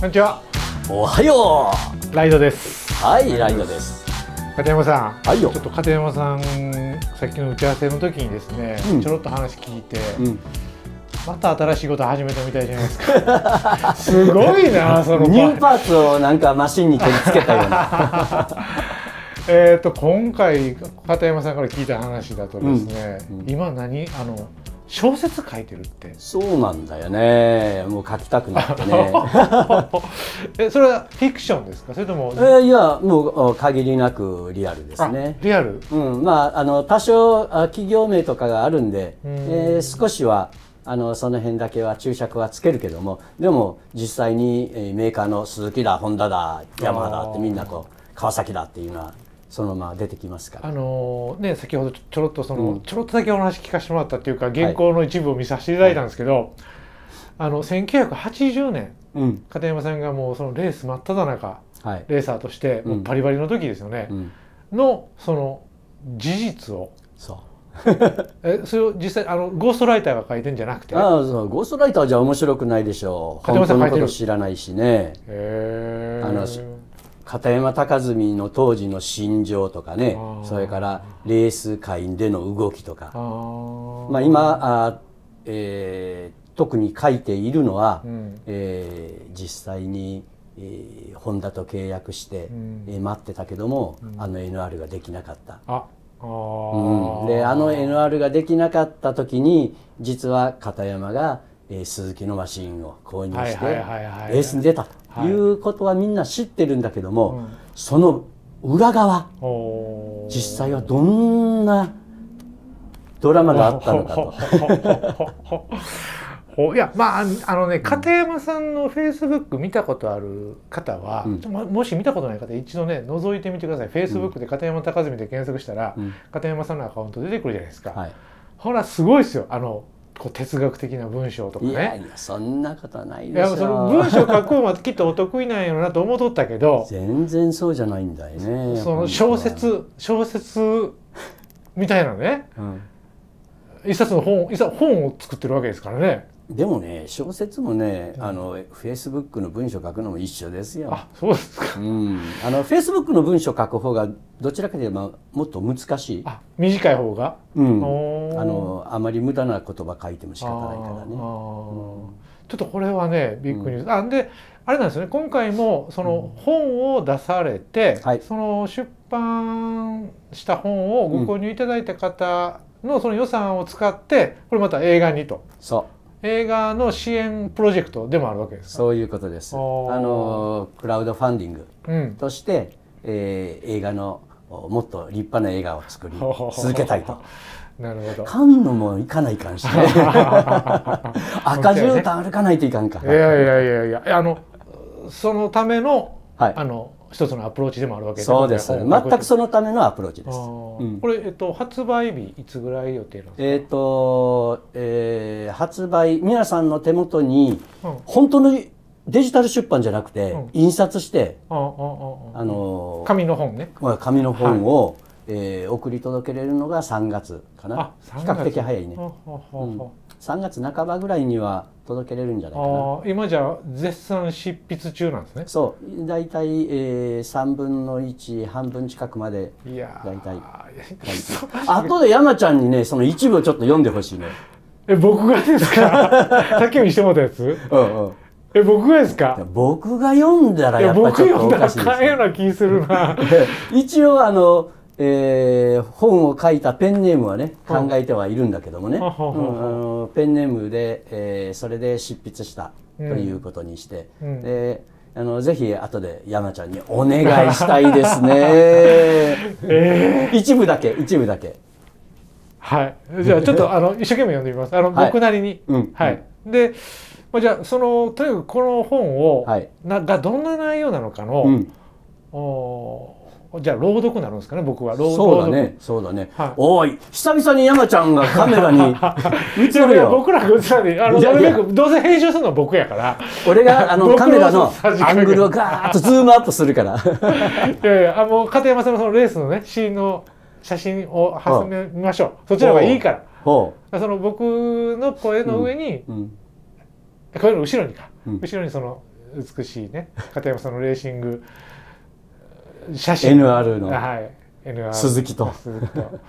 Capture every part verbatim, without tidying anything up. こんにちは。おはよう。ライドです。はい、ライドです。片山さん、はいよ。ちょっと片山さん、さっきの打ち合わせの時にですね、うん、ちょろっと話聞いて、うん、また新しいこと始めたみたいじゃないですか。すごいな、そのニューパーツをなんかマシンに取り付けたような。えっと今回片山さんから聞いた話だとですね、うんうん、今何あの。小説書いてるって。そうなんだよね。もう書きたくなってね。え、それはフィクションですか、それとも。えー、いや、もう限りなくリアルですね。リアル。うん、まあ、あの多少企業名とかがあるんで、うん、えー、少しは。あのその辺だけは注釈はつけるけども、でも実際にメーカーの鈴木だ、ホンダだ、ヤマハだってみんなこう川崎だっていうのは。そのまあ出てきますから。あのね、先ほどちょろっとその、うん、ちょろっとだけお話聞かせてもらったっていうか、原稿の一部を見させていただいたんですけど、はい、あのせんきゅうひゃくはちじゅうねん、うん、片山さんがもうそのレース真っ只中、はい、レーサーとしてもうバリバリの時ですよね、うん、のその事実を。そうえ、それを実際あのゴーストライターが書いてんじゃなくて。ああ、そう、ゴーストライターじゃ面白くないでしょう。片山さん書いてる。本当のこと知らないしね。へー。あの片山隆文の当時の心情とかね、それからレース界での動きとか、あまあ今あ、えー、特に書いているのは、うん、えー、実際に、えー、ホンダと契約して、うん、えー、待ってたけども、うん、あの エヌアール ができなかった。ああ、うん、であの エヌアール ができなかった時に実は片山が、えー、鈴木のマシンを購入してレースに出た。はい、いうことはみんな知ってるんだけども、うん、その裏側、実際はどんなドラマがあったのかと。いや、まああのね、片山さんのフェイスブック見たことある方は、うん、もし見たことない方一度ね覗いてみてください。フェイスブックで片山隆文で検索したら、うん、片山さんのアカウント出てくるじゃないですか。はい、ほらすごいですよ、あのこう哲学的な文章とかね。いやいや、そんなことはないでしょ。いや、その文章書くのはきっとお得意なんやろなと思っとったけど全然そうじゃないんだよね。その小説小説みたいなね、うん、一冊の本一冊本を作ってるわけですからね。でもね、小説もね、あのフェイスブックの文章書くのも一緒ですよ。あ、そうですか。うん、あのフェイスブックの文章書く方がどちらかといえばもっと難しい。あ、短い方が。うん。あのあまり無駄な言葉書いても仕方ないからね。うん、ちょっとこれはねビッグニュース。うん、あ、であれなんですよね。今回もその本を出されて、うん、その出版した本をご購入いただいた方のその予算を使ってこれまた映画にと。そう。映画の支援プロジェクトでもあるわけですか。そういうことです。あのクラウドファンディングとして、うん、えー、映画のもっと立派な映画を作り続けたいと。なるほど。カンヌも行かないかんし、ね、赤絨毯歩かないといかんか。いやいやいやいや、あのそのための、はい、あの一つのアプローチでもあるわけです。そうです。全くそのためのアプローチです。これ、えっと、発売日いつぐらい予定なんですか。えっと、えー、発売、皆さんの手元に、うん、本当のデジタル出版じゃなくて、うん、印刷して、あのー、紙の本ね。紙の本を、はい、えー、送り届けれるのがさんがつかな。比較的早いね。さんがつなかばぐらいには届けれるんじゃないかな。今じゃ絶賛執筆中なんですね。そう、大体、えー、さんぶんのいち、半分近くまで大体。あとで山ちゃんにね、その一部をちょっと読んでほしいね。え、僕がですか。さっき見してもらったやつ。うんうん。え、僕がですか。僕が読んだらやっぱちょっとおかしいですね。僕読んだら変えような気するな。一応あの。えー、本を書いたペンネームはね考えてはいるんだけどもね、ペンネームで、えー、それで執筆したということにして、うん、であのぜひ後で山ちゃんにお願いしたいですね。えー、一部だけ一部だけ。はい、じゃあちょっとあの一生懸命読んでみます。あの、はい、僕なりに。で、まあ、じゃあそのとにかくこの本を、はい、ながどんな内容なのかの、うん、おじゃあ朗読になるんですかね、僕は。そうだね、そうだね。おい、久々に山ちゃんがカメラに映るよ。僕らが映らない。あの、なるべく、どうせ編集するのは僕やから。俺が、あの、カメラのアングルをガーッとズームアップするから。いやいや、もう、片山さんのそのレースのね、シーンの写真を挟みましょう。そっちの方がいいから。その僕の声の上に、声の後ろにか。後ろにその、美しいね片山さんのレーシング写真 エヌアール の、はい、エヌアール 鈴木と。鈴木と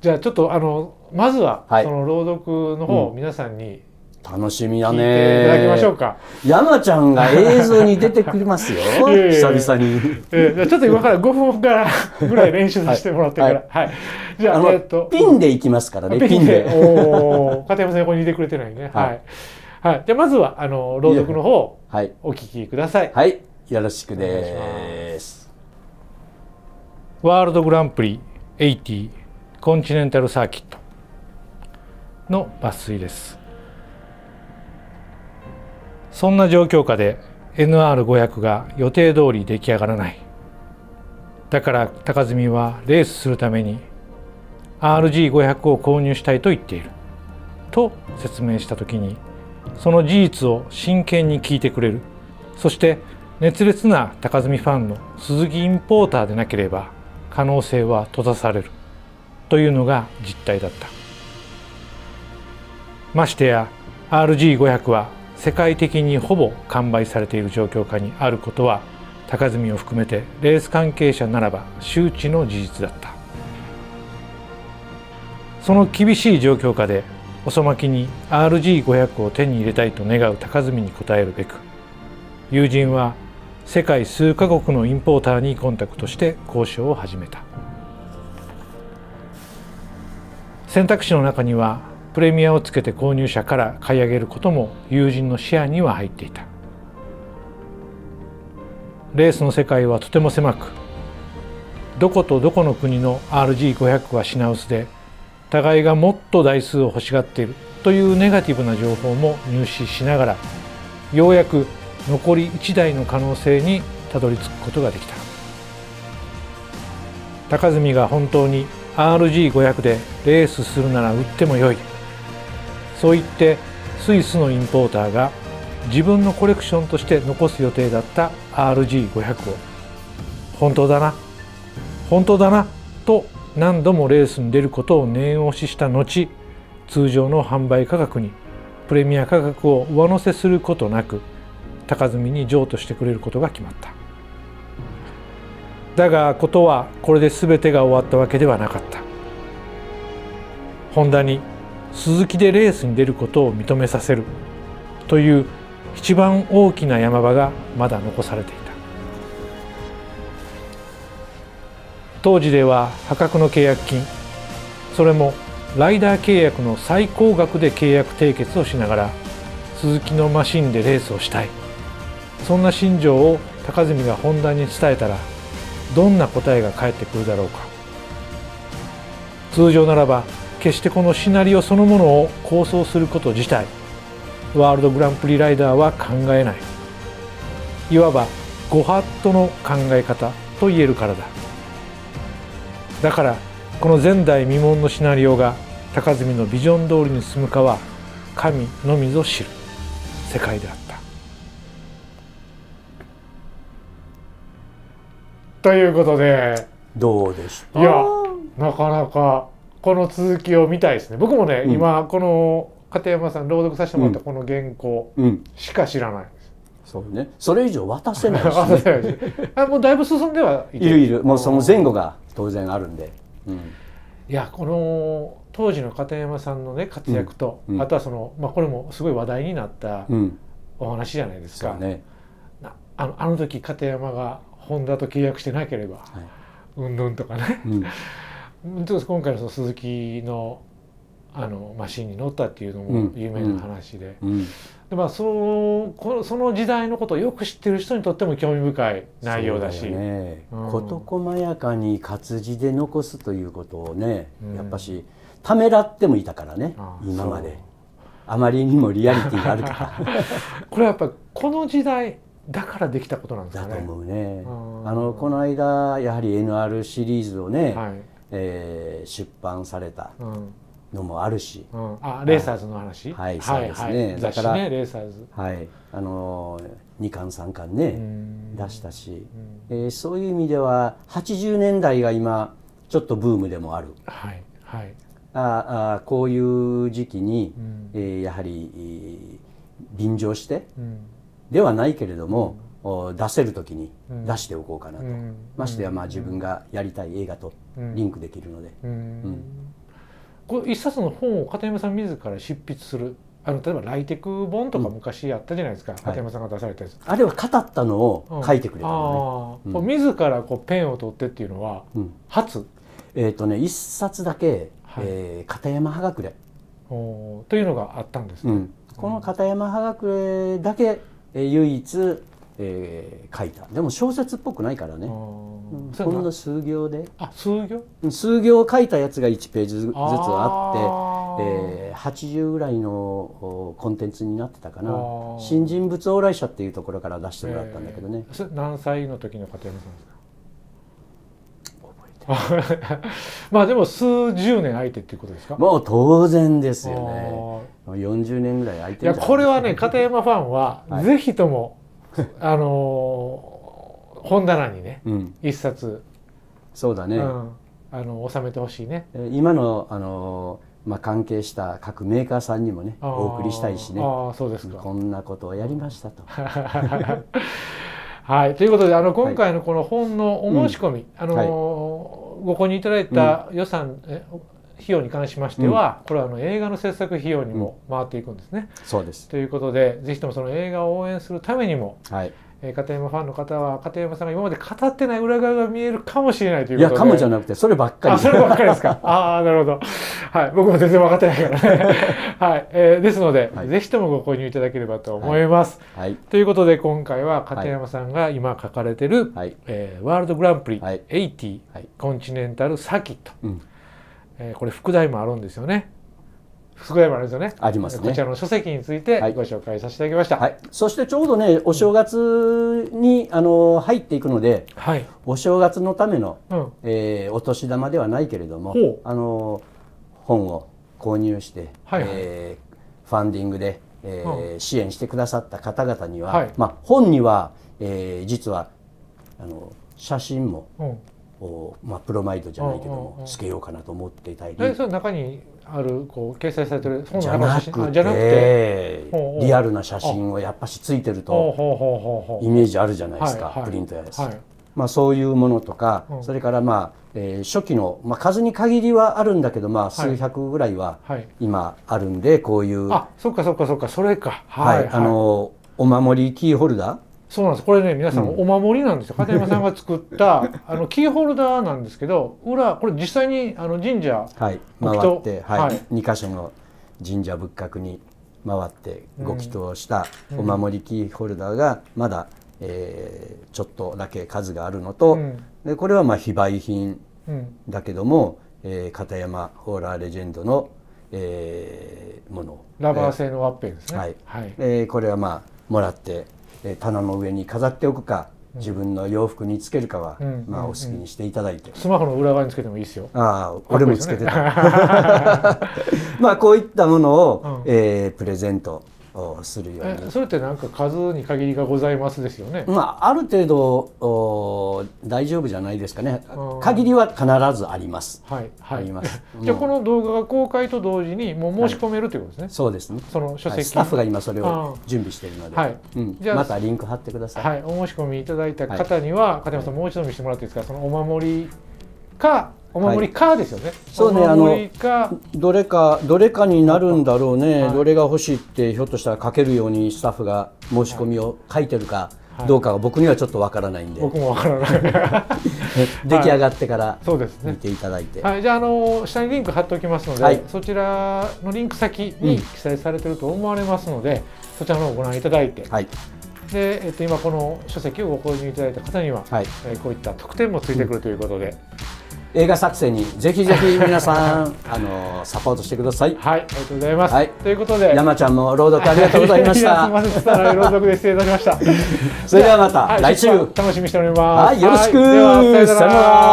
じゃあちょっとあのまずは、はい、その朗読の方を皆さんに楽しみだね聞いていただきましょうか。山ちゃんが映像に出てくりますよ久々にえじゃあちょっと今からごふんからぐらい練習させてもらってから、はい、はい、じゃあ、あの、えっと、ピンでいきますからね。ピンでお片山さん横にいてくれてないね。はい、はい、じゃあまずはあの朗読の方をお聞きください。はい、はい、よろしくです。ワールドグランプリはちじゅうコンチネンタルサーキットの抜粋です。そんな状況下で エヌアールごひゃく が予定通り出来上がらない。だから高積はレースするために アールジーごひゃく を購入したいと言っていると説明した時に、その事実を真剣に聞いてくれる、そして熱烈な高積ファンの鈴木インポーターでなければ可能性は閉ざされるというのが実態だった。ましてや アールジーごひゃく は世界的にほぼ完売されている状況下にあることは、高積を含めてレース関係者ならば周知の事実だった。その厳しい状況下で遅まきに アールジーごひゃく を手に入れたいと願う高積に応えるべく、友人は世界数カ国のインポーターにコンタクトして交渉を始めた。選択肢の中にはプレミアをつけて購入者から買い上げることも友人の視野には入っていた。レースの世界はとても狭く、どことどこの国の アールジーごひゃく は品薄で、互いがもっと台数を欲しがっているというネガティブな情報も入手しながら、ようやく残りいちだいの可能性にたどり着くことができた。高積が本当にアールジーごひゃく でレースするなら売ってもよい、そう言ってスイスのインポーターが自分のコレクションとして残す予定だった アールジーごひゃく を「本当だな本当だな」と何度もレースに出ることを念押しした後、通常の販売価格にプレミア価格を上乗せすることなく高積に譲渡してくれることが決まった。だがことはこれで全てが終わったわけではなかった。ホンダに鈴木でレースに出ることを認めさせるという一番大きな山場がまだ残されていた。当時では破格の契約金、それもライダー契約の最高額で契約締結をしながら鈴木のマシンでレースをしたい、そんな心情を高積がホンダに伝えたらどんな答えが返ってくるだろうか。通常ならば決してこのシナリオそのものを構想すること自体ワールドグランプリライダーは考えない、いわばご法度の考え方と言えるからだ。だからこの前代未聞のシナリオが高積のビジョン通りに進むかは神のみぞ知る世界であった、ということでどうでした？いや、なかなかこの続きを見たいですね。僕もね、うん、今この片山さん朗読させてもらったこの原稿しか知らないです。うんうん、そうね。それ以上渡せないですね。あ、もうだいぶ進んではいている。いるいる。もうその前後が当然あるんで。うん、いやこの当時の片山さんのね活躍と、うんうん、あとはそのまあこれもすごい話題になったお話じゃないですか。うん、そうね。あのあの時片山がホンダと契約してなければ、はい、うんぬんとかね、うん、ちょっと今回のその鈴木のあのマシンに乗ったっていうのも有名な話で、うんうん、でまあそのこのその時代のことをよく知ってる人にとっても興味深い内容だし、事細やかに活字で残すということをね、うん、やっぱしためらってもいたからね、うん、今まであまりにもリアリティがあるからこれはやっぱこの時代だからできたことなんですかね。だと思うね。あのこの間やはり エヌアール シリーズをね、はい、えー、出版されたのもあるし、うんうん、あレーサーズの話、はい、そうですね。だからレーサーズ、はい、あのにかんさんかんね出したし、えー、そういう意味でははちじゅうねんだいが今ちょっとブームでもある。はいはい、ああこういう時期に、うん、えー、やはり便乗して。うんではないけれども、うん、出せる時に出しておこうかなと、うん、ましてやまあ自分がやりたい映画とリンクできるので、これ一冊の本を片山さん自ら執筆する、あの例えばライテク本とか昔やったじゃないですか、うん、片山さんが出されたやつ、はい、あれは語ったのを書いてくれたのね、うん、自らこうペンを取ってっていうのは初、うん、えっとね一冊だけ、はい、えー、片山葉隠れというのがあったんです、ね、うん、この片山葉隠れだけ、えー、唯一、えー、書いた。でも小説っぽくないからね、うん、ほんの数行で、あ、数行、数行書いたやつがいちページずつあって、えー、はちじゅうぐらいのコンテンツになってたかな。新人物往来者っていうところから出してもらったんだけどね、えー、それ何歳の時の片山さんですか？まあでも数十年空いてっていうことですか？もう当然ですよね。よんじゅうねんぐらい空いてるんじゃないですか。いやこれはね、片山ファンはぜひとも、はい、あのー、本棚にね、うん、一冊、そうだね、うん、あの収めてほしいね。今のあのー、まあ関係した各メーカーさんにもねお送りしたいしね。ああそうですか。こんなことをやりましたと。はい、ということであの今回のこの本のお申し込み、はい、あのーはい、ご購入いただいた予算、うん、費用に関しましては、うん、これはあの映画の制作費用にも回っていくんですね。うん、そうです。ということでぜひともその映画を応援するためにも、はい、えー、片山ファンの方は片山さんが今まで語ってない裏側が見えるかもしれないということで。いやかもじゃなくてそればっかり。あ、そればっかりですか。ああなるほど。はい、僕も全然分かってないからね。はい、えー、ですので、はい、ぜひともご購入いただければと思います。はいはい、ということで今回は片山さんが今書かれている、はい、えー、ワールドグランプリはちじゅう、はい、コンチネンタルサーキット、うん、えー、これ副題もあるんですよね。副題もあるんですよね。ありますね。こちらの書籍についてご紹介させていただきました。はいはい、そしてちょうどねお正月に、うん、あの入っていくので、はい、お正月のための、うん、えー、お年玉ではないけれども、あの本を購入して、はいはい、えー、ファンディングで、えー、うん、支援してくださった方々には、はい、まあ、本には、えー、実はあの写真も、うん、お、まあ、プロマイドじゃないけどもつけようかなと思っていたり、その中にあるこう掲載されてる本の中の写真じゃなくてリアルな写真をやっぱしついてるとイメージあるじゃないですか、プリントやです。はい、まあそういうものとか、うん、それからまあ、えー、初期の、まあ、数に限りはあるんだけど、まあ、数百ぐらいは今あるんで、はいはい、こういう、あ、そっかそっかそっか、それか、はい、はい、あのお守りキーホルダー、そうなんです。これね皆さん、うん、お守りなんですよ。片山さんが作ったあのキーホルダーなんですけど、裏これ実際にあの神社、はい、回って、はいはい、にかしょの神社仏閣に回ってご祈祷したお守りキーホルダーがまだ、えー、ちょっとだけ数があるのと、うん、でこれはまあ非売品だけども、うん、えー、片山ホーラーレジェンドの、えー、もの、ラバー製のワッペンですね。はい、はい、えー、これはまあもらって、えー、棚の上に飾っておくか、うん、自分の洋服につけるかは、うん、まあお好きにしていただいて、うんうん、スマホの裏側につけてもいいですよ。ああ俺もつけてた。まあこういったものを、うん、えー、プレゼントするように。それってなんか数に限りがございますですよね。まあある程度大丈夫じゃないですかね。限りは必ずあります。はいはい、あります。じゃあこの動画が公開と同時にもう申し込めるということですね。はい、そうですね。その書籍、はい、スタッフが今それを準備しているので、はい、うん、またリンク貼ってください。はい、お申し込みいただいた方には、はい、片山さんもう一度見せてもらっていいですか。そのお守りか。お守りかですよね。そうね、あのどれかどれかになるんだろうね。どれが欲しいってひょっとしたら書けるようにスタッフが申し込みを書いてるかどうかは僕にはちょっとわからないんで。僕もわからない。出来上がってから見ていただいて。はい、じゃああの下にリンク貼っておきますので、そちらのリンク先に記載されてると思われますので、そちらの方をご覧いただいて。はい。で、えっと今この書籍をご購入いただいた方には、こういった特典もついてくるということで。映画作成にぜひぜひ皆さんあのサポートしてください。はい、ありがとうございます。はい、ということで山ちゃんも朗読ありがとうございました。すみません、伝わらない朗読で失礼いたしました。それではまた来週楽しみにしております。はい、よろしく。さよなら。